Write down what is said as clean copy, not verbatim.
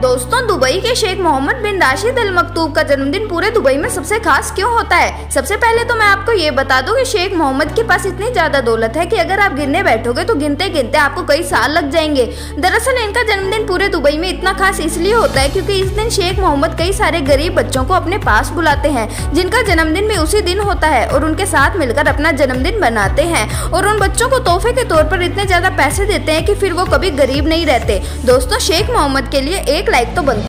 दोस्तों, दुबई के शेख मोहम्मद बिन राशिद अल मक्तूम का जन्मदिन पूरे दुबई में सबसे खास क्यों होता है। सबसे पहले तो मैं आपको ये बता दूं कि शेख मोहम्मद के पास इतनी ज्यादा दौलत है कि अगर आप गिनने बैठोगे तो गिनते गिनते आपको कई साल लग जाएंगे। दरअसल इनका जन्मदिन पूरे दुबई में इतना खास इसलिए होता है क्योंकि इस दिन शेख मोहम्मद कई सारे गरीब बच्चों को अपने पास बुलाते हैं जिनका जन्मदिन भी उसी दिन होता है और उनके साथ मिलकर अपना जन्मदिन मनाते हैं और उन बच्चों को तोहफे के तौर पर इतने ज्यादा पैसे देते हैं कि फिर वो कभी गरीब नहीं रहते। दोस्तों, शेख मोहम्मद के लिए एक लाइक तो बनता है।